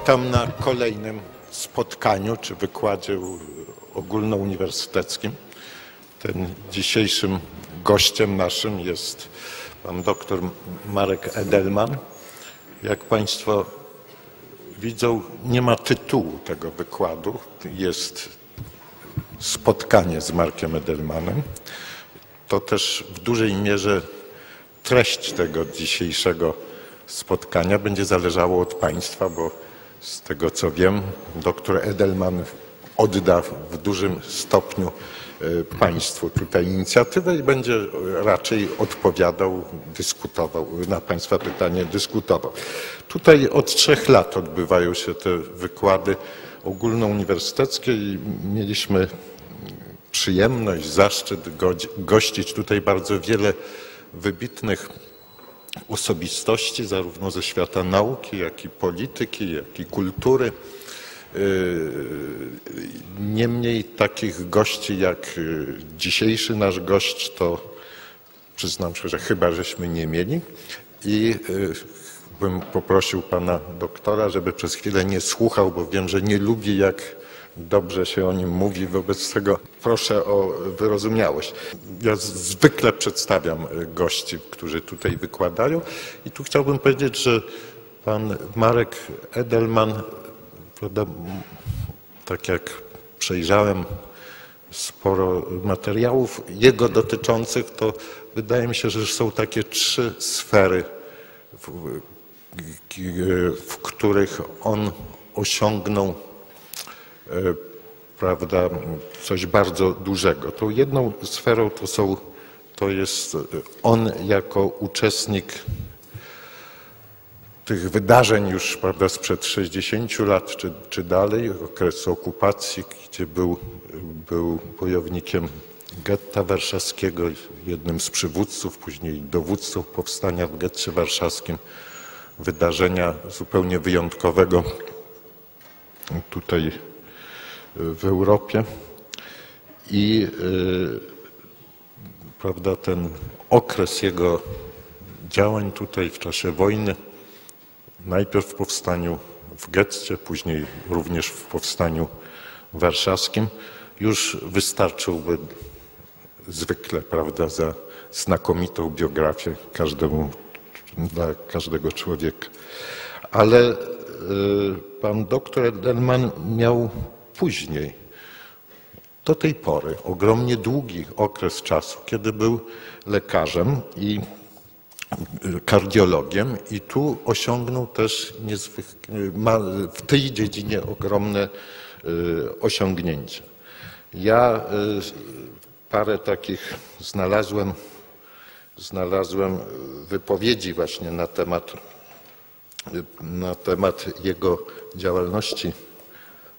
Witam na kolejnym spotkaniu czy wykładzie ogólnouniwersyteckim. Dzisiejszym gościem naszym jest pan doktor Marek Edelman. Jak państwo widzą, nie ma tytułu tego wykładu. Jest spotkanie z Markiem Edelmanem. To też w dużej mierze treść tego dzisiejszego spotkania będzie zależało od państwa, bo z tego co wiem, doktor Edelman odda w dużym stopniu państwu tutaj inicjatywę i będzie raczej odpowiadał, dyskutował, na państwa pytanie dyskutował. Tutaj od 3 lat odbywają się te wykłady ogólnouniwersyteckie i mieliśmy przyjemność, zaszczyt gościć tutaj bardzo wiele wybitnych osobistości zarówno ze świata nauki, jak i polityki, jak i kultury. Niemniej takich gości jak dzisiejszy nasz gość to przyznam się, że chyba żeśmy nie mieli i bym poprosił pana doktora, żeby przez chwilę nie słuchał, bo wiem, że nie lubi jak dobrze się o nim mówi, wobec tego proszę o wyrozumiałość. Ja zwykle przedstawiam gości, którzy tutaj wykładają i tu chciałbym powiedzieć, że pan Marek Edelman, prawda, tak jak przejrzałem sporo materiałów jego dotyczących, to wydaje mi się, że są takie 3 sfery, w których on osiągnął, prawda, coś bardzo dużego. Tą jedną sferą to jest on jako uczestnik tych wydarzeń już, prawda, sprzed 60 lat czy dalej, okresu okupacji, gdzie był bojownikiem getta warszawskiego, jednym z przywódców, później dowódcą powstania w getcie warszawskim, wydarzenia zupełnie wyjątkowego tutaj w Europie i prawda, ten okres jego działań tutaj w czasie wojny, najpierw w powstaniu w getcie, później również w powstaniu warszawskim, już wystarczyłby zwykle, prawda, za znakomitą biografię dla każdego człowieka. Ale pan doktor Edelman miał później, do tej pory, ogromnie długi okres czasu, kiedy był lekarzem i kardiologiem i tu osiągnął też w tej dziedzinie ogromne osiągnięcia. Ja parę takich znalazłem wypowiedzi właśnie na temat jego działalności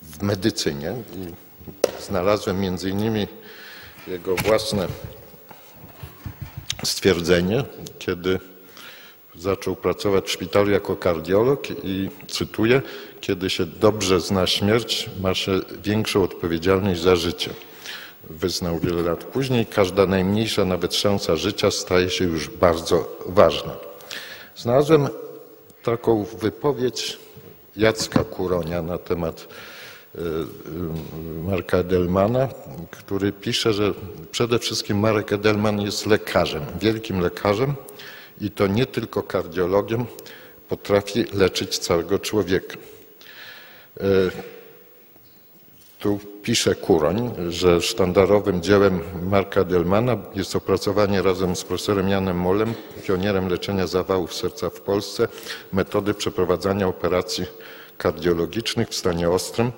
w medycynie i znalazłem między innymi jego własne stwierdzenie, kiedy zaczął pracować w szpitalu jako kardiolog i cytuję, kiedy się dobrze zna śmierć, ma się większą odpowiedzialność za życie. Wyznał wiele lat później, każda najmniejsza nawet szansa życia staje się już bardzo ważna. Znalazłem taką wypowiedź Jacka Kuronia na temat Marka Edelmana, który pisze, że przede wszystkim Marek Edelman jest lekarzem, wielkim lekarzem i to nie tylko kardiologiem, potrafi leczyć całego człowieka. Tu pisze Kuroń, że sztandarowym dziełem Marka Edelmana jest opracowanie razem z profesorem Janem Mollem, pionierem leczenia zawałów serca w Polsce, metody przeprowadzania operacji kardiologicznych w stanie ostrym,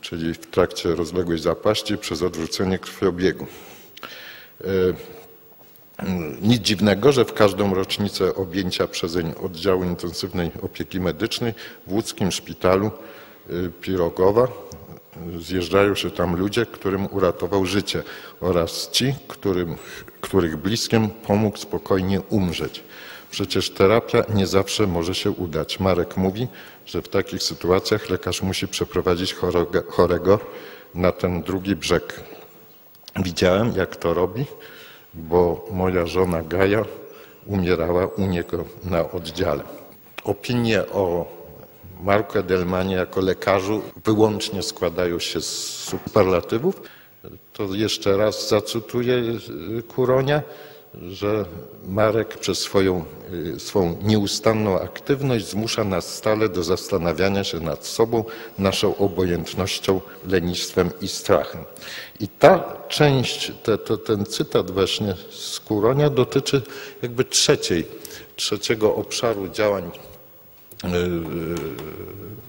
czyli w trakcie rozległej zapaści przez odwrócenie krwiobiegu. Nic dziwnego, że w każdą rocznicę objęcia przezeń oddziału intensywnej opieki medycznej w łódzkim szpitalu Pirogowa zjeżdżają się tam ludzie, którym uratował życie oraz ci, których bliskim pomógł spokojnie umrzeć. Przecież terapia nie zawsze może się udać. Marek mówi, że w takich sytuacjach lekarz musi przeprowadzić chorego na ten drugi brzeg. Widziałem, jak to robi, bo moja żona Gaja umierała u niego na oddziale. Opinie o Marku Edelmanie jako lekarzu wyłącznie składają się z superlatywów. To jeszcze raz zacytuję Kuronia, że Marek przez swą nieustanną aktywność zmusza nas stale do zastanawiania się nad sobą, naszą obojętnością, lenistwem i strachem. I ta część, ten cytat właśnie z Kuronia dotyczy jakby trzeciego obszaru działań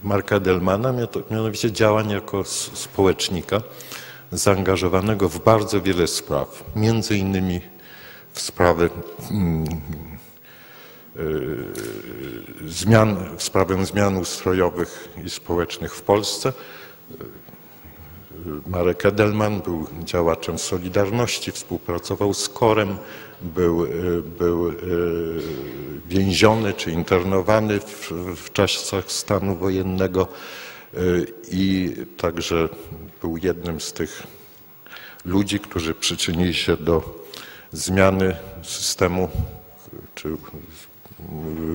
Marka Edelmana, mianowicie działań jako społecznika zaangażowanego w bardzo wiele spraw, między innymi w sprawy zmian ustrojowych i społecznych w Polsce. Marek Edelman był działaczem Solidarności, współpracował z KOR-em, był więziony czy internowany w czasach stanu wojennego i także był jednym z tych ludzi, którzy przyczynili się do zmiany systemu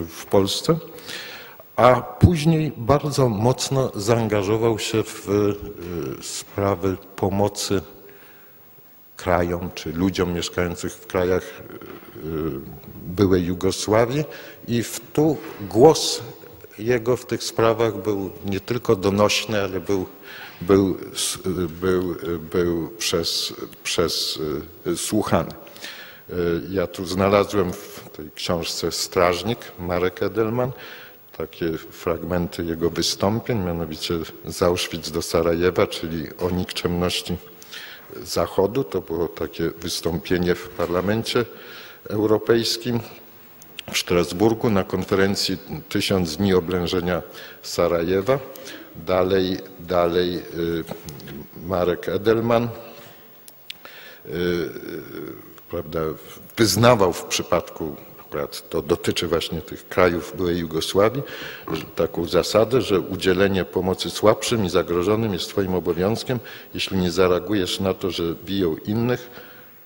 w Polsce, a później bardzo mocno zaangażował się w sprawy pomocy krajom czy ludziom mieszkających w krajach byłej Jugosławii i tu głos jego w tych sprawach był nie tylko donośny, ale był przez słuchany. Ja tu znalazłem w tej książce Strażnik, Marek Edelman, takie fragmenty jego wystąpień, mianowicie z Auschwitz do Sarajewa, czyli o nikczemności Zachodu. To było takie wystąpienie w Parlamencie Europejskim w Strasburgu na konferencji 1000 dni oblężenia Sarajewa. Dalej Marek Edelman prawda, wyznawał w przypadku, akurat to dotyczy właśnie tych krajów byłej Jugosławii, taką zasadę, że udzielenie pomocy słabszym i zagrożonym jest twoim obowiązkiem. Jeśli nie zareagujesz na to, że biją innych,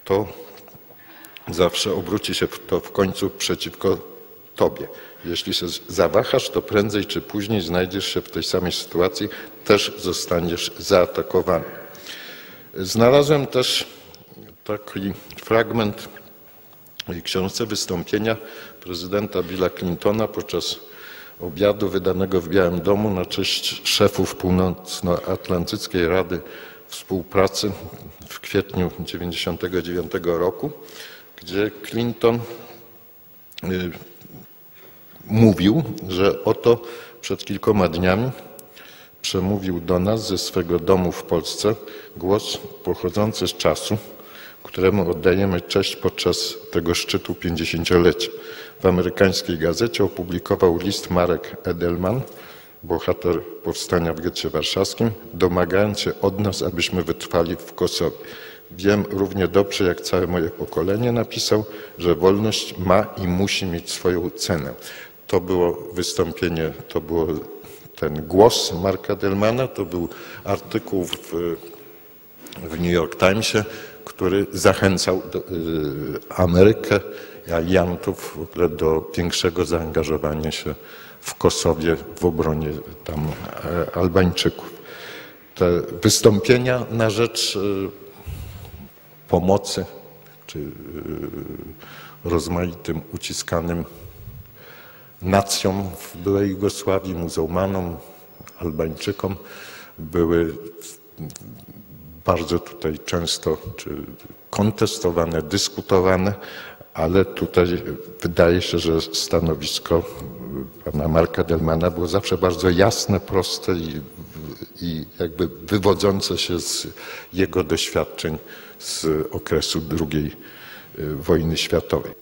to zawsze obróci się to w końcu przeciwko tobie. Jeśli się zawahasz, to prędzej czy później znajdziesz się w tej samej sytuacji, też zostaniesz zaatakowany. Znalazłem też taki fragment w książce wystąpienia prezydenta Billa Clintona podczas obiadu wydanego w Białym Domu na cześć szefów Północnoatlantyckiej Rady Współpracy w kwietniu 1999 roku, gdzie Clinton mówił, że oto przed kilkoma dniami przemówił do nas ze swego domu w Polsce głos pochodzący z czasu, któremu oddajemy cześć podczas tego szczytu 50-lecia. W amerykańskiej gazecie opublikował list Marek Edelman, bohater powstania w getcie warszawskim, domagając się od nas, abyśmy wytrwali w Kosowie. Wiem równie dobrze, jak całe moje pokolenie, napisał, że wolność ma i musi mieć swoją cenę. To było wystąpienie, to był ten głos Marka Edelmana, to był artykuł w New York Timesie, który zachęcał Amerykę i aliantów w ogóle do większego zaangażowania się w Kosowie w obronie tam Albańczyków. Te wystąpienia na rzecz pomocy czy rozmaitym uciskanym nacjom w byłej Jugosławii, muzułmanom, Albańczykom były bardzo tutaj często kontestowane, dyskutowane, ale tutaj wydaje się, że stanowisko pana Marka Edelmana było zawsze bardzo jasne, proste i jakby wywodzące się z jego doświadczeń z okresu II wojny światowej.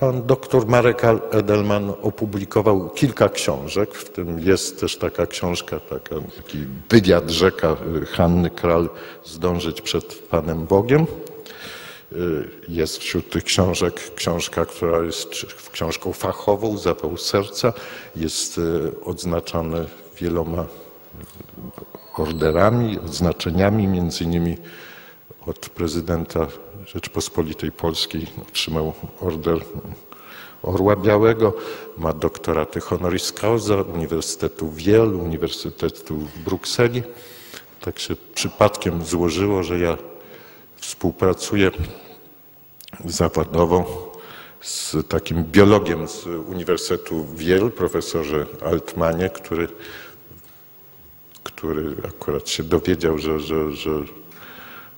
Pan doktor Marek Edelman opublikował kilka książek, w tym jest też taka książka, taki wywiad rzeka Hanny Krall, Zdążyć przed Panem Bogiem. Jest wśród tych książek książka, która jest książką fachową, Zapał serca, jest odznaczany wieloma orderami, odznaczeniami, między innymi od prezydenta Rzeczpospolitej Polskiej otrzymał order Orła Białego, ma doktoraty honoris causa Uniwersytetu w Yale, Uniwersytetu w Brukseli. Tak się przypadkiem złożyło, że ja współpracuję zawodowo z takim biologiem z Uniwersytetu w Yale, profesorze Altmanie, który akurat się dowiedział,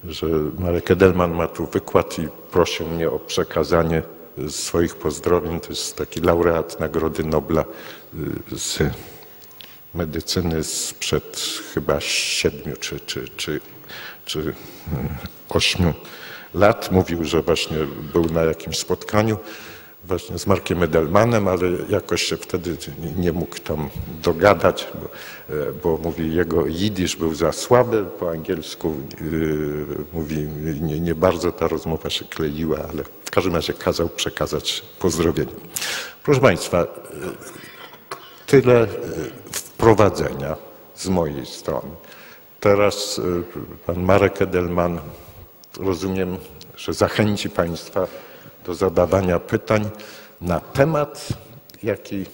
że Marek Edelman ma tu wykład i prosił mnie o przekazanie swoich pozdrowień. To jest taki laureat Nagrody Nobla z medycyny sprzed chyba 7 czy 8 lat. Mówił, że właśnie był na jakimś spotkaniu właśnie z Markiem Edelmanem, ale jakoś się wtedy nie mógł tam dogadać, bo mówi, jego jidysz był za słaby, po angielsku mówi, nie bardzo ta rozmowa się kleiła, ale w każdym razie kazał przekazać pozdrowienia. Proszę Państwa, tyle wprowadzenia z mojej strony. Teraz pan Marek Edelman, rozumiem, że zachęci Państwa do zadawania pytań na temat, jaki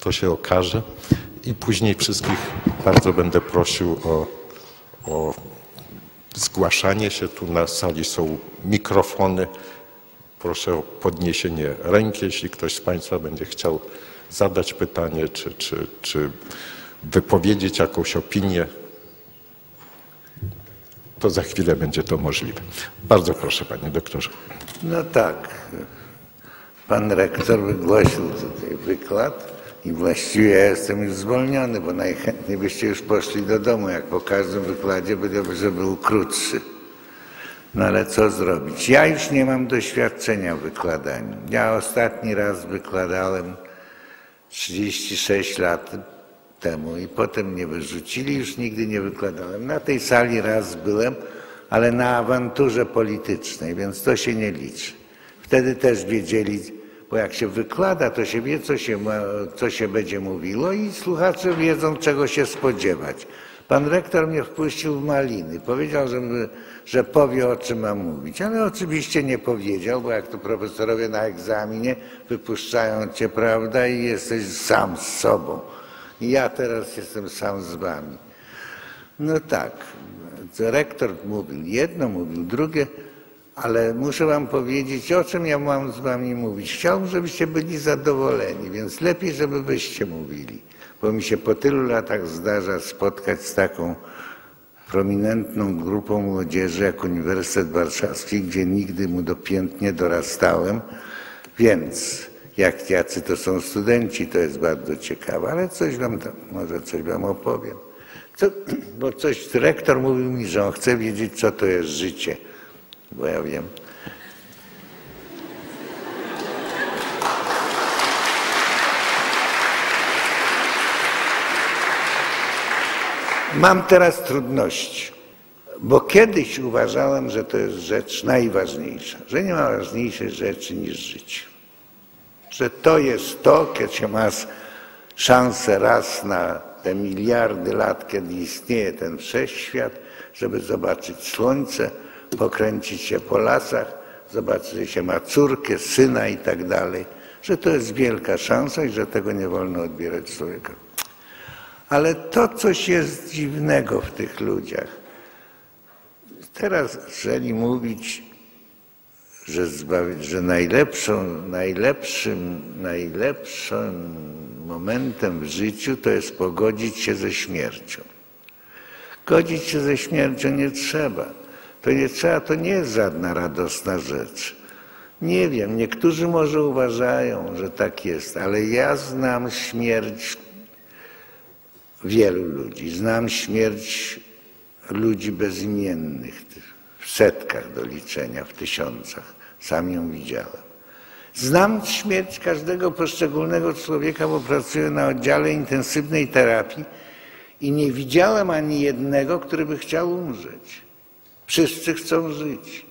to się okaże, i później wszystkich bardzo będę prosił o zgłaszanie się. Tu na sali są mikrofony. Proszę o podniesienie ręki, jeśli ktoś z Państwa będzie chciał zadać pytanie czy wypowiedzieć jakąś opinię. To za chwilę będzie to możliwe. Bardzo proszę, panie doktorze. No tak, pan rektor wygłosił tutaj wykład i właściwie ja jestem już zwolniony, bo najchętniej byście już poszli do domu, jak po każdym wykładzie, żeby był krótszy. No ale co zrobić? Ja już nie mam doświadczenia w wykładaniu. Ja ostatni raz wykładałem 36 lat temu i potem mnie wyrzucili, już nigdy nie wykładałem. Na tej sali raz byłem, ale na awanturze politycznej, więc to się nie liczy. Wtedy też wiedzieli, bo jak się wykłada, to się wie, co się będzie mówiło i słuchacze wiedzą, czego się spodziewać. Pan rektor mnie wpuścił w maliny. Powiedział, że powie, o czym ma mówić, ale oczywiście nie powiedział, bo jak to profesorowie na egzaminie wypuszczają cię, prawda, i jesteś sam z sobą. Ja teraz jestem sam z wami. No tak, rektor mówił jedno, mówił drugie, ale muszę wam powiedzieć, o czym ja mam z wami mówić. Chciałbym, żebyście byli zadowoleni, więc lepiej, żeby wyście mówili, bo mi się po tylu latach zdarza spotkać z taką prominentną grupą młodzieży jak Uniwersytet Warszawski, gdzie nigdy mu dopiętnie dorastałem, więc jacy to są studenci, to jest bardzo ciekawe, ale coś wam tam, może coś wam opowiem. Bo coś rektor mówił mi, że on chce wiedzieć, co to jest życie, bo ja wiem. Mam teraz trudności, bo kiedyś uważałem, że to jest rzecz najważniejsza, że nie ma ważniejszej rzeczy niż życie. Że to jest to, kiedy się ma szansę raz na te miliardy lat, kiedy istnieje ten wszechświat, żeby zobaczyć słońce, pokręcić się po lasach, zobaczyć, że się ma córkę, syna i tak dalej. Że to jest wielka szansa i że tego nie wolno odbierać człowieka. Ale to coś jest dziwnego w tych ludziach. Teraz zaczęli mówić, że najlepszym momentem w życiu to jest pogodzić się ze śmiercią. Godzić się ze śmiercią nie trzeba. To nie jest żadna radosna rzecz. Nie wiem, niektórzy może uważają, że tak jest, ale ja znam śmierć wielu ludzi. Znam śmierć ludzi bezimiennych, w setkach do liczenia, w tysiącach. Sam ją widziałem. Znam śmierć każdego poszczególnego człowieka, bo pracuję na oddziale intensywnej terapii i nie widziałem ani jednego, który by chciał umrzeć. Wszyscy chcą żyć.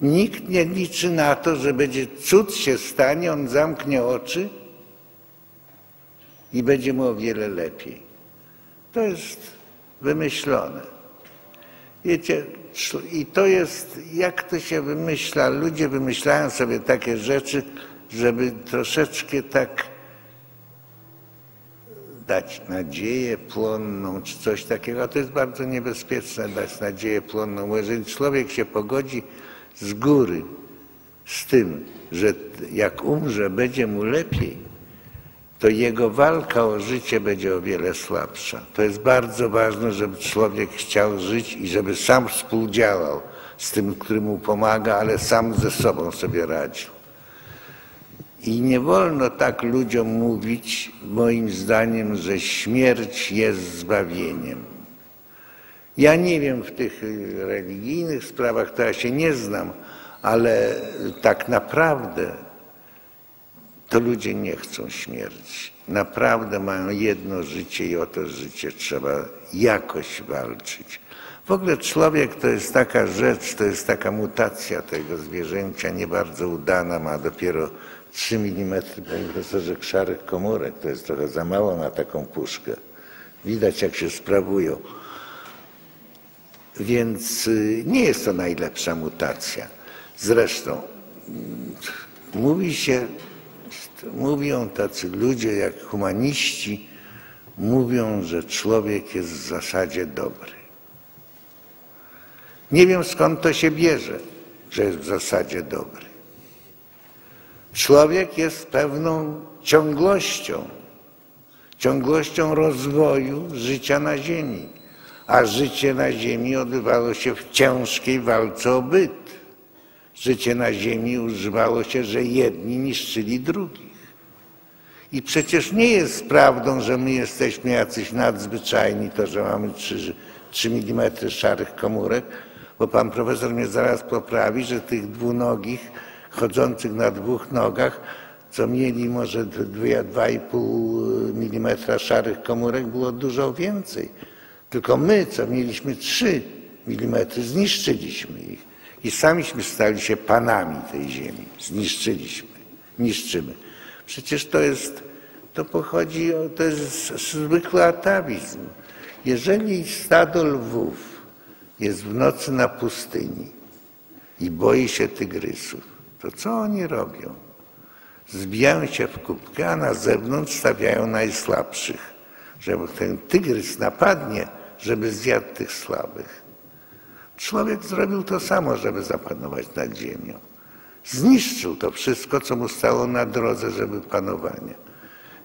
Nikt nie liczy na to, że będzie cud się stanie, on zamknie oczy i będzie mu o wiele lepiej. To jest wymyślone. Wiecie, i to jest, jak to się wymyśla, ludzie wymyślają sobie takie rzeczy, żeby troszeczkę tak dać nadzieję płonną, czy coś takiego. A to jest bardzo niebezpieczne, dać nadzieję płonną. Bo jeżeli człowiek się pogodzi z góry z tym, że jak umrze, będzie mu lepiej, to jego walka o życie będzie o wiele słabsza. To jest bardzo ważne, żeby człowiek chciał żyć i żeby sam współdziałał z tym, który mu pomaga, ale sam ze sobą sobie radził. I nie wolno tak ludziom mówić, moim zdaniem, że śmierć jest zbawieniem. Ja nie wiem w tych religijnych sprawach, to ja się nie znam, ale tak naprawdę to ludzie nie chcą śmierci. Naprawdę mają jedno życie i o to życie trzeba jakoś walczyć. W ogóle człowiek to jest taka rzecz, to jest taka mutacja tego zwierzęcia, nie bardzo udana, ma dopiero 3 mm, panie profesorze, szarych komórek. To jest trochę za mało na taką puszkę. Widać, jak się sprawują. Więc nie jest to najlepsza mutacja. Zresztą mówią tacy ludzie jak humaniści, mówią, że człowiek jest w zasadzie dobry. Nie wiem, skąd to się bierze, że jest w zasadzie dobry. Człowiek jest pewną ciągłością, ciągłością rozwoju życia na ziemi, a życie na ziemi odbywało się w ciężkiej walce o byt. Życie na ziemi używało się, że jedni niszczyli drugich. I przecież nie jest prawdą, że my jesteśmy jacyś nadzwyczajni, to, że mamy 3 mm szarych komórek, bo pan profesor mnie zaraz poprawi, że tych dwunogich chodzących na dwóch nogach, co mieli może 2,5 mm szarych komórek, było dużo więcej. Tylko my, co mieliśmy 3 mm, zniszczyliśmy ich. I samiśmy stali się panami tej ziemi. Zniszczyliśmy, niszczymy. Przecież to jest zwykły atawizm. Jeżeli stado lwów jest w nocy na pustyni i boi się tygrysów, to co oni robią? Zbijają się w kupkę, a na zewnątrz stawiają najsłabszych. Żeby ten tygrys napadnie, żeby zjadł tych słabych. Człowiek zrobił to samo, żeby zapanować nad ziemią. Zniszczył to wszystko, co mu stało na drodze, żeby panowania.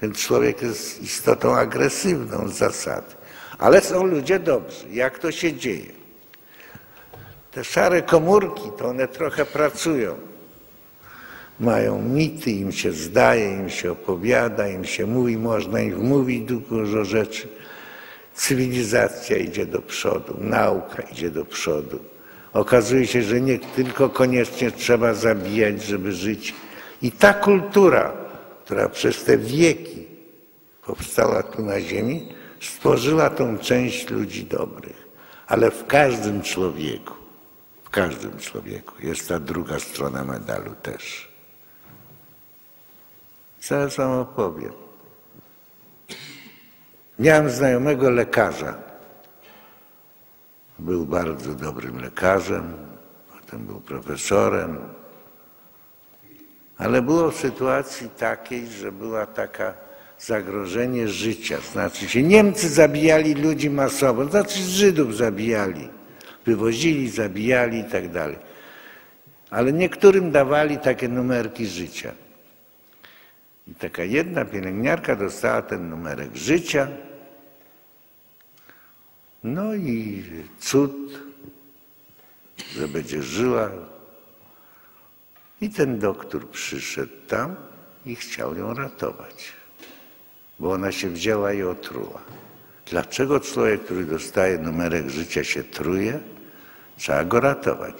Więc człowiek jest istotą agresywną z zasady. Ale są ludzie dobrzy. Jak to się dzieje? Te szare komórki, to one trochę pracują. Mają mity, im się zdaje, im się opowiada, im się mówi, można im mówić dużo rzeczy. Cywilizacja idzie do przodu, nauka idzie do przodu. Okazuje się, że nie tylko koniecznie trzeba zabijać, żeby żyć. I ta kultura, która przez te wieki powstała tu na ziemi, stworzyła tą część ludzi dobrych. Ale w każdym człowieku jest ta druga strona medalu też. Zaraz wam opowiem. Miałem znajomego lekarza. Był bardzo dobrym lekarzem, potem był profesorem. Ale było w sytuacji takiej, że była taka zagrożenie życia. Znaczy się Niemcy zabijali ludzi masowo, znaczy Żydów zabijali. Wywozili, zabijali i tak dalej. Ale niektórym dawali takie numerki życia. I taka jedna pielęgniarka dostała ten numerek życia. No i cud, że będzie żyła. I ten doktor przyszedł tam i chciał ją ratować, bo ona się wzięła i otruła. Dlaczego człowiek, który dostaje numerek życia, się truje? Trzeba go ratować.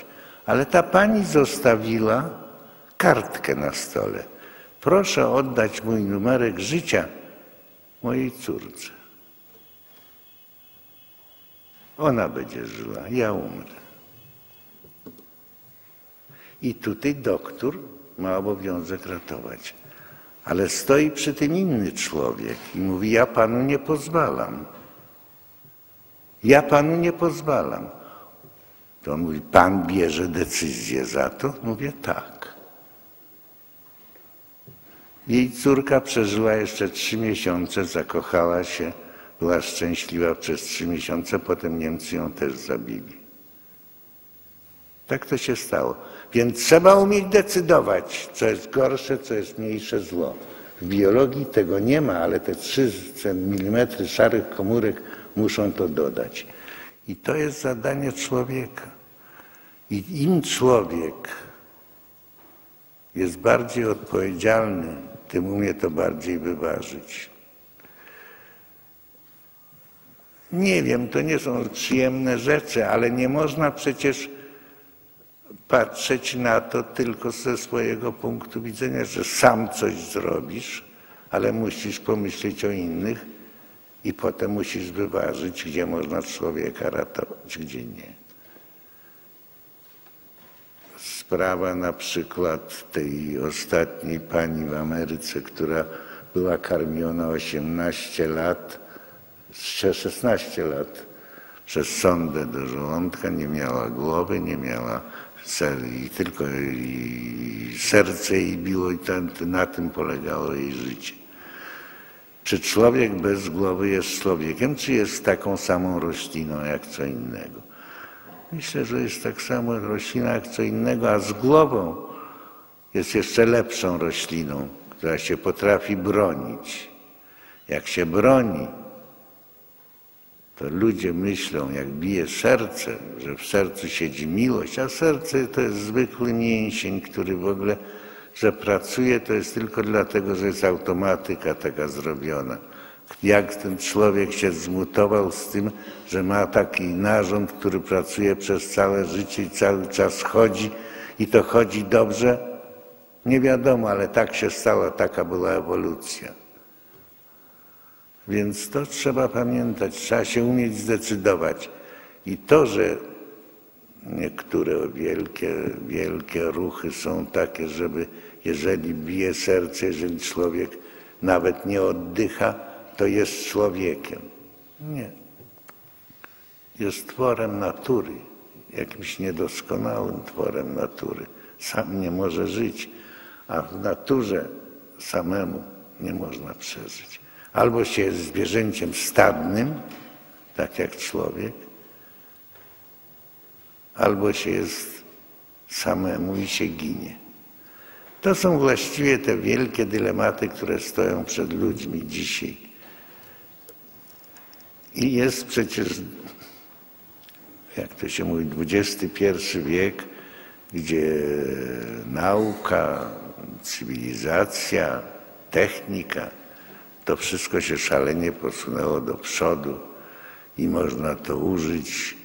Ale ta pani zostawiła kartkę na stole. Proszę oddać mój numerek życia mojej córce. Ona będzie żyła, ja umrę. I tutaj doktor ma obowiązek ratować. Ale stoi przy tym inny człowiek i mówi, ja panu nie pozwalam. Ja panu nie pozwalam. To on mówi, pan bierze decyzję za to? Mówię, tak. Jej córka przeżyła jeszcze 3 miesiące, zakochała się, była szczęśliwa przez 3 miesiące, potem Niemcy ją też zabili. Tak to się stało. Więc trzeba umieć decydować, co jest gorsze, co jest mniejsze zło. W biologii tego nie ma, ale te 3 mm szarych komórek muszą to dodać. I to jest zadanie człowieka. I im człowiek jest bardziej odpowiedzialny, tym umie to bardziej wyważyć. Nie wiem, to nie są przyjemne rzeczy, ale nie można przecież patrzeć na to tylko ze swojego punktu widzenia, że sam coś zrobisz, ale musisz pomyśleć o innych i potem musisz wyważyć, gdzie można człowieka ratować, gdzie nie. Sprawa na przykład tej ostatniej pani w Ameryce, która była karmiona 18 lat, 16 lat przez sondę do żołądka, nie miała głowy, nie miała serce jej biło i na tym polegało jej życie. Czy człowiek bez głowy jest człowiekiem, czy jest taką samą rośliną jak co innego? Myślę, że jest tak samo roślina jak co innego, a z głową jest jeszcze lepszą rośliną, która się potrafi bronić. Jak się broni, to ludzie myślą, jak bije serce, że w sercu siedzi miłość, a serce to jest zwykły mięsień, który w ogóle, że pracuje, to jest tylko dlatego, że jest automatyka taka zrobiona. Jak ten człowiek się zmutował z tym, że ma taki narząd, który pracuje przez całe życie i cały czas chodzi i to chodzi dobrze? Nie wiadomo, ale tak się stało, taka była ewolucja. Więc to trzeba pamiętać, trzeba się umieć zdecydować. I to, że niektóre wielkie ruchy są takie, żeby jeżeli bije serce, jeżeli człowiek nawet nie oddycha, to jest człowiekiem. Nie. Jest tworem natury, jakimś niedoskonałym tworem natury. Sam nie może żyć, a w naturze samemu nie można przeżyć. Albo się jest zwierzęciem stadnym, tak jak człowiek, albo się jest samemu i się ginie. To są właściwie te wielkie dylematy, które stoją przed ludźmi dzisiaj. I jest przecież, jak to się mówi, XXI wiek, gdzie nauka, cywilizacja, technika, to wszystko się szalenie posunęło do przodu i można to użyć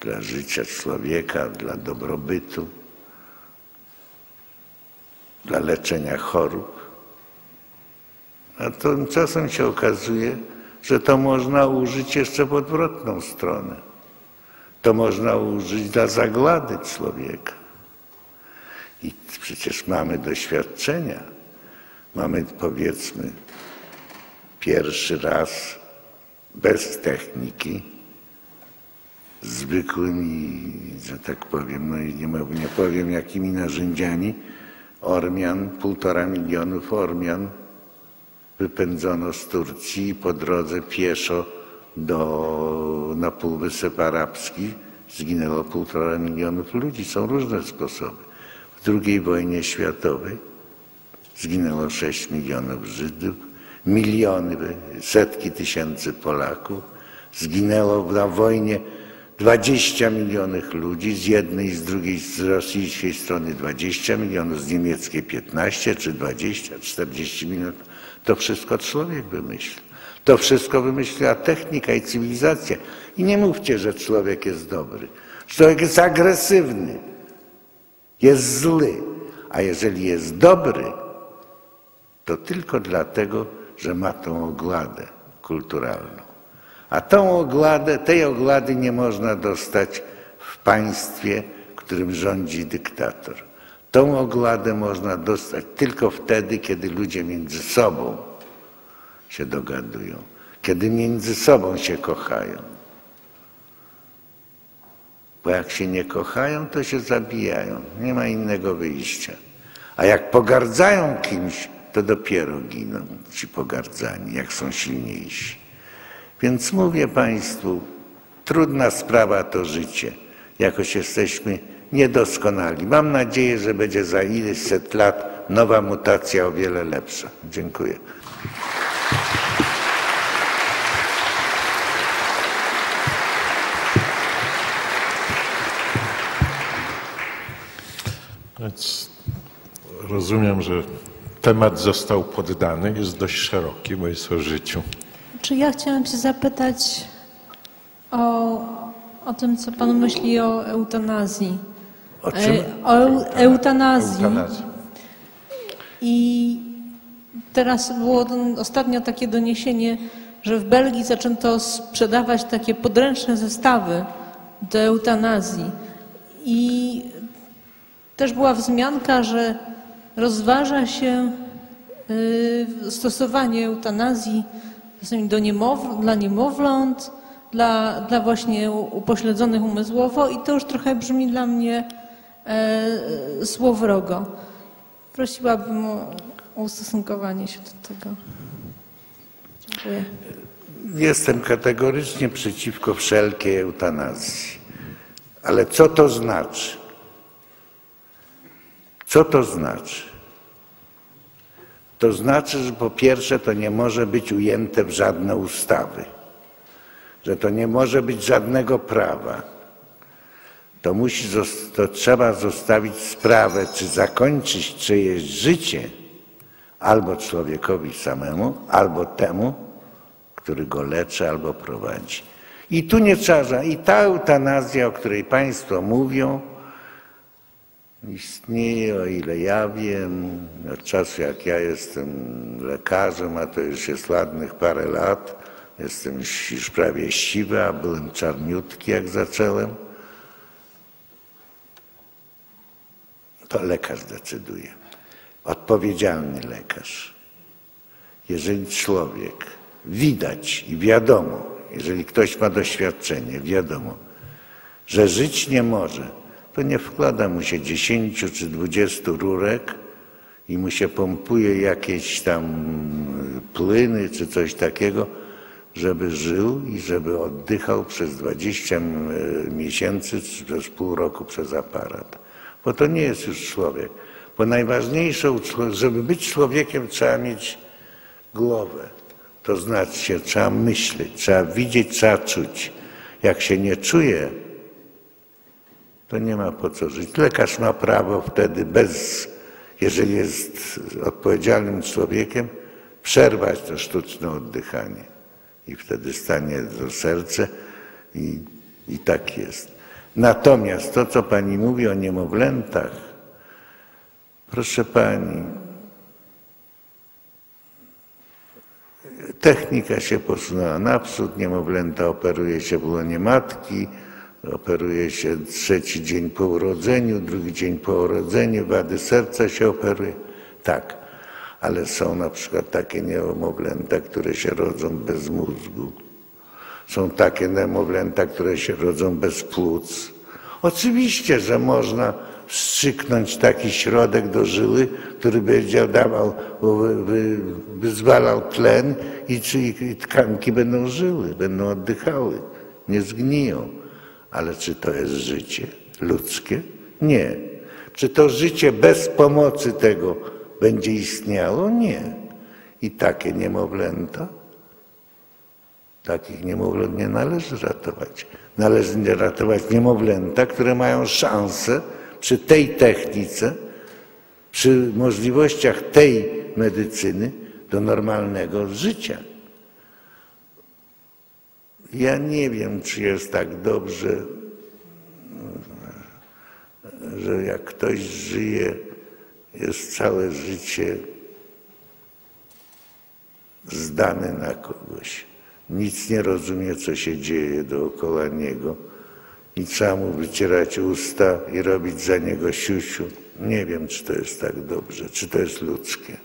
dla życia człowieka, dla dobrobytu, dla leczenia chorób. A tymczasem się okazuje, że to można użyć jeszcze w odwrotną stronę. To można użyć dla zagłady człowieka. I przecież mamy doświadczenia. Mamy, powiedzmy, pierwszy raz bez techniki, zwykłymi, że tak powiem, no i nie powiem jakimi narzędziami, Ormian, 1,5 miliona Ormian wypędzono z Turcji i po drodze pieszo na Półwysep Arabski zginęło 1,5 miliona ludzi. Są różne sposoby. W II wojnie światowej zginęło 6 milionów Żydów, miliony, setki tysięcy Polaków. Zginęło na wojnie 20 milionów ludzi, z jednej, z drugiej, z rosyjskiej strony 20 milionów, z niemieckiej 15 czy 20, 40 milionów. To wszystko człowiek wymyślił. To wszystko wymyśliła technika i cywilizacja. I nie mówcie, że człowiek jest dobry. Człowiek jest agresywny, jest zły. A jeżeli jest dobry, to tylko dlatego, że ma tą ogładę kulturalną. A tej ogłady nie można dostać w państwie, którym rządzi dyktator. Tą ogładę można dostać tylko wtedy, kiedy ludzie między sobą się dogadują, kiedy między sobą się kochają. Bo jak się nie kochają, to się zabijają. Nie ma innego wyjścia. A jak pogardzają kimś, to dopiero giną ci pogardzani, jak są silniejsi. Więc mówię Państwu, trudna sprawa to życie. Jakoś jesteśmy niedoskonali. Mam nadzieję, że będzie za ileś set lat nowa mutacja o wiele lepsza. Dziękuję. Więc rozumiem, że temat został poddany, jest dość szeroki, bo jest o życiu. Czy ja chciałam się zapytać o tym, co Pan myśli o eutanazji. O czym? O eutanazji. I teraz było ostatnio takie doniesienie, że w Belgii zaczęto sprzedawać takie podręczne zestawy do eutanazji. I też była wzmianka, że rozważa się stosowanie eutanazji dla niemowląt, dla właśnie upośledzonych umysłowo, i to już trochę brzmi dla mnie złowrogo. Prosiłabym o ustosunkowanie się do tego. Dziękuję. Jestem kategorycznie przeciwko wszelkiej eutanazji. Ale co to znaczy? Co to znaczy? To znaczy, że po pierwsze to nie może być ujęte w żadne ustawy, że to nie może być żadnego prawa. To trzeba zostawić sprawę, czy zakończyć czyjeś życie albo człowiekowi samemu, albo temu, który go leczy albo prowadzi. I tu nie trzeba, i ta eutanazja, o której Państwo mówią, istnieje, o ile ja wiem, od czasu jak ja jestem lekarzem, a to już jest ładnych parę lat, jestem już prawie siwy, a byłem czarniutki jak zacząłem, to lekarz decyduje, odpowiedzialny lekarz. Jeżeli człowiek, widać i wiadomo, jeżeli ktoś ma doświadczenie, wiadomo, że żyć nie może, to nie wkłada mu się 10 czy 20 rurek i mu się pompuje jakieś tam płyny czy coś takiego, żeby żył i żeby oddychał przez 20 miesięcy czy przez pół roku przez aparat. Bo to nie jest już człowiek. Bo najważniejsze, żeby być człowiekiem, trzeba mieć głowę. To znaczy się, trzeba myśleć, trzeba widzieć, trzeba czuć. Jak się nie czuje, to nie ma po co żyć. Lekarz ma prawo wtedy jeżeli jest odpowiedzialnym człowiekiem, przerwać to sztuczne oddychanie. I wtedy stanie do serca i tak jest. Natomiast to, co Pani mówi o niemowlętach, proszę Pani, technika się posunęła naprzód, niemowlęta operuje się w łonie matki, operuje się trzeci dzień po urodzeniu, drugi dzień po urodzeniu, wady serca się operuje. Tak, ale są na przykład takie niemowlęta, które się rodzą bez mózgu. Są takie niemowlęta, które się rodzą bez płuc. Oczywiście, że można wstrzyknąć taki środek do żyły, który będzie dawał, wyzwalał tlen i tkanki będą żyły, będą oddychały, nie zgniją. Ale czy to jest życie ludzkie? Nie. Czy to życie bez pomocy tego będzie istniało? Nie. I takie niemowlęta? Takich niemowląt nie należy ratować. Należy ratować niemowlęta, które mają szansę przy tej technice, przy możliwościach tej medycyny do normalnego życia. Ja nie wiem, czy jest tak dobrze, że jak ktoś żyje, jest całe życie zdany na kogoś. Nic nie rozumie, co się dzieje dookoła niego. I trzeba mu wycierać usta i robić za niego siusiu. Nie wiem, czy to jest tak dobrze, czy to jest ludzkie,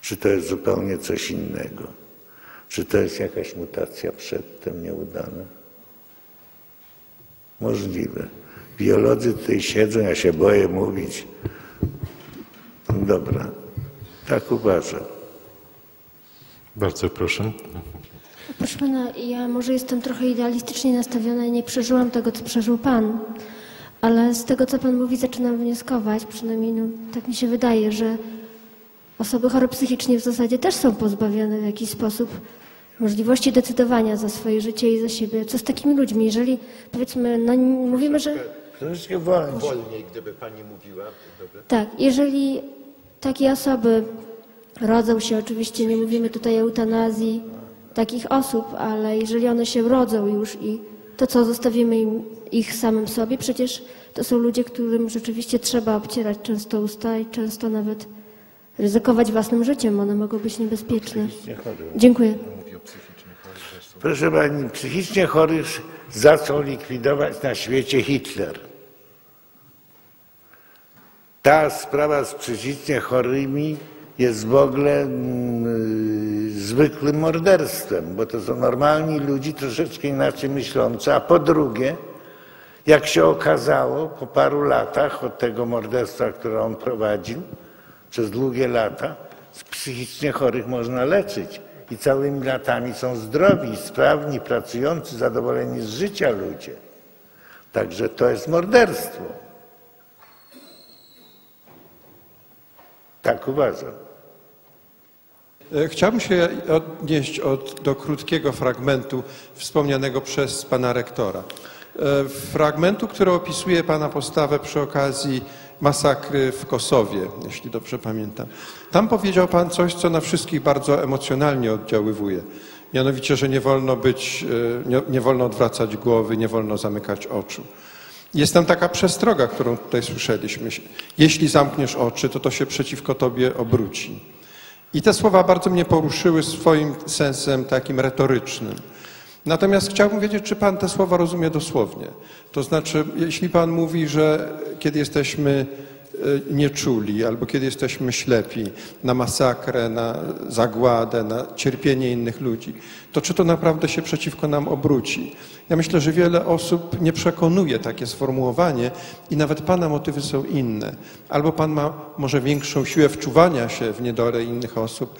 czy to jest zupełnie coś innego. Czy to jest jakaś mutacja przedtem nieudana? Możliwe. Biolodzy tutaj siedzą, ja się boję mówić. Dobra. Tak uważam. Bardzo proszę. Proszę pana, ja może jestem trochę idealistycznie nastawiona i nie przeżyłam tego, co przeżył pan, ale z tego, co pan mówi, zaczynam wnioskować, przynajmniej no, tak mi się wydaje, że osoby chore psychicznie w zasadzie też są pozbawione w jakiś sposób możliwości decydowania za swoje życie i za siebie. Co z takimi ludźmi, jeżeli powiedzmy, no, mówimy, że... Troszeczkę wolniej, gdyby pani mówiła. Dobre. Tak, jeżeli takie osoby rodzą się, oczywiście nie mówimy tutaj o eutanazji takich osób, ale jeżeli one się rodzą już i to co, zostawimy im, ich samym sobie? Przecież to są ludzie, którym rzeczywiście trzeba obcierać często usta i często nawet ryzykować własnym życiem. One mogą być niebezpieczne. Dziękuję. Proszę pani, psychicznie chorych zaczął likwidować na świecie Hitler. Ta sprawa z psychicznie chorymi jest w ogóle zwykłym morderstwem, bo to są normalni ludzie, troszeczkę inaczej myślący. A po drugie, jak się okazało po paru latach od tego morderstwa, które on prowadził przez długie lata, z psychicznie chorych można leczyć. I całymi latami są zdrowi, sprawni, pracujący, zadowoleni z życia ludzie. Także to jest morderstwo. Tak uważam. Chciałbym się odnieść do krótkiego fragmentu wspomnianego przez pana rektora. Fragmentu, który opisuje pana postawę przy okazji masakry w Kosowie, jeśli dobrze pamiętam. Tam powiedział pan coś, co na wszystkich bardzo emocjonalnie oddziaływuje. Mianowicie, że nie wolno odwracać głowy, nie wolno zamykać oczu. Jest tam taka przestroga, którą tutaj słyszeliśmy. Jeśli zamkniesz oczy, to to się przeciwko tobie obróci. I te słowa bardzo mnie poruszyły swoim sensem takim retorycznym. Natomiast chciałbym wiedzieć, czy pan te słowa rozumie dosłownie. To znaczy, jeśli pan mówi, że kiedy jesteśmy nieczuli albo kiedy jesteśmy ślepi na masakrę, na zagładę, na cierpienie innych ludzi, to czy to naprawdę się przeciwko nam obróci? Ja myślę, że wiele osób nie przekonuje takie sformułowanie i nawet pana motywy są inne. Albo pan ma może większą siłę wczuwania się w niedorę innych osób,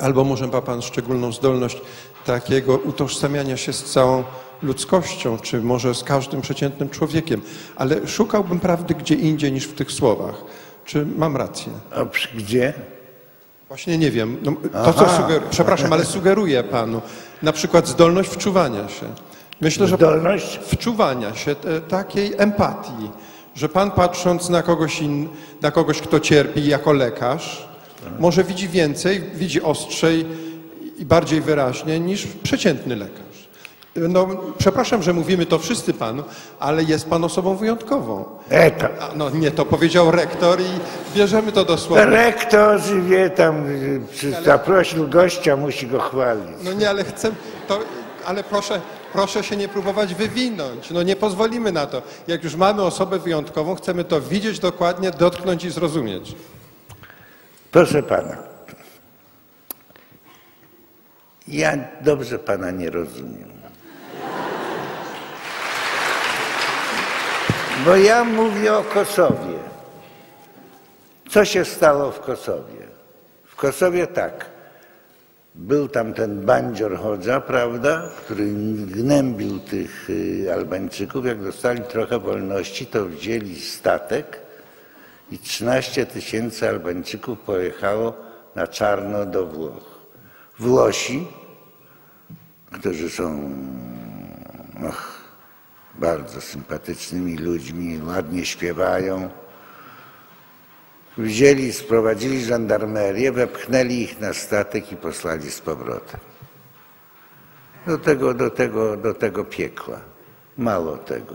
albo może ma pan szczególną zdolność takiego utożsamiania się z całą ludzkością, czy może z każdym przeciętnym człowiekiem. Ale szukałbym prawdy gdzie indziej niż w tych słowach. Czy mam rację? A gdzie? Właśnie nie wiem. No, to, co sugeruję, przepraszam, ale sugeruję panu. Na przykład zdolność wczuwania się. Myślę, że zdolność wczuwania się, takiej empatii, że pan patrząc na kogoś, kto cierpi jako lekarz, może widzi więcej, widzi ostrzej i bardziej wyraźnie niż przeciętny lekarz. No, przepraszam, że mówimy to wszyscy panu, ale jest pan osobą wyjątkową. No nie, to powiedział rektor i bierzemy to dosłownie. Rektor wie tam, zaprosił gościa, musi go chwalić. No nie, ale chcę, to, ale proszę się nie próbować wywinąć. No nie pozwolimy na to. Jak już mamy osobę wyjątkową, chcemy to widzieć dokładnie, dotknąć i zrozumieć. Proszę pana, ja dobrze pana nie rozumiem. Bo ja mówię o Kosowie. Co się stało w Kosowie? W Kosowie tak. Był tam ten bandzior Hodża, prawda, który gnębił tych Albańczyków. Jak dostali trochę wolności, to wzięli statek i 13 tysięcy Albańczyków pojechało na czarno do Włoch. Włosi, którzy są bardzo sympatycznymi ludźmi, ładnie śpiewają, wzięli, sprowadzili żandarmerię, wepchnęli ich na statek i posłali z powrotem. Do tego piekła. Mało tego.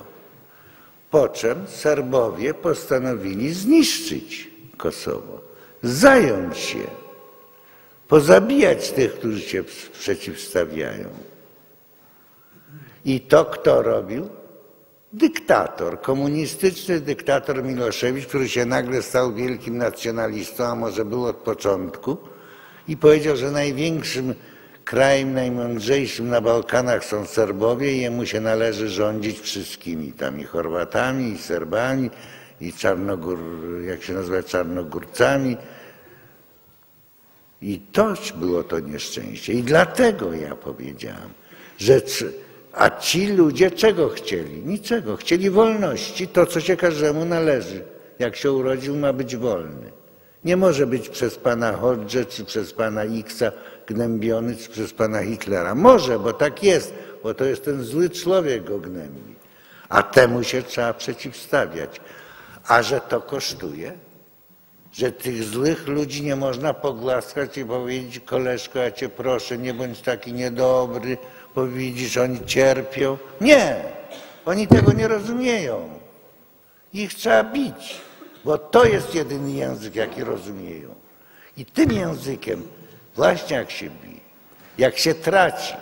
Po czym Serbowie postanowili zniszczyć Kosowo, zająć się, pozabijać tych, którzy się przeciwstawiają. I to kto robił? Dyktator, komunistyczny dyktator Milošević, który się nagle stał wielkim nacjonalistą, a może był od początku, i powiedział, że największym krajem, najmądrzejszym na Bałkanach są Serbowie i jemu się należy rządzić wszystkimi tam, i Chorwatami, i Serbami, i jak się nazywa, Czarnogórcami, I to było to nieszczęście. I dlatego ja powiedziałam, że a ci ludzie czego chcieli? Niczego. Chcieli wolności, to co się każdemu należy. Jak się urodził, ma być wolny. Nie może być przez pana Hodżę, czy przez pana Xa gnębiony, czy przez pana Hitlera. Może, bo tak jest, bo to jest ten zły człowiek go gnębi. A temu się trzeba przeciwstawiać. A że to kosztuje? Że tych złych ludzi nie można pogłaskać i powiedzieć: koleżko, ja cię proszę, nie bądź taki niedobry, bo widzisz, oni cierpią. Nie! Oni tego nie rozumieją. Ich trzeba bić, bo to jest jedyny język, jaki rozumieją. I tym językiem właśnie jak się bije, jak się traci,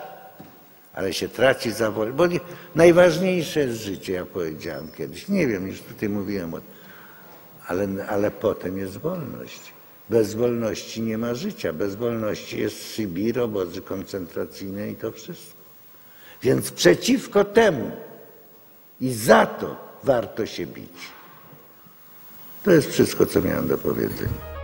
ale się traci za wolność, bo najważniejsze jest życie, ja powiedziałem kiedyś. Nie wiem, już tutaj mówiłem o tym. Ale potem jest wolność. Bez wolności nie ma życia. Bez wolności jest Sybir, obozy koncentracyjne i to wszystko. Więc przeciwko temu i za to warto się bić. To jest wszystko, co miałem do powiedzenia.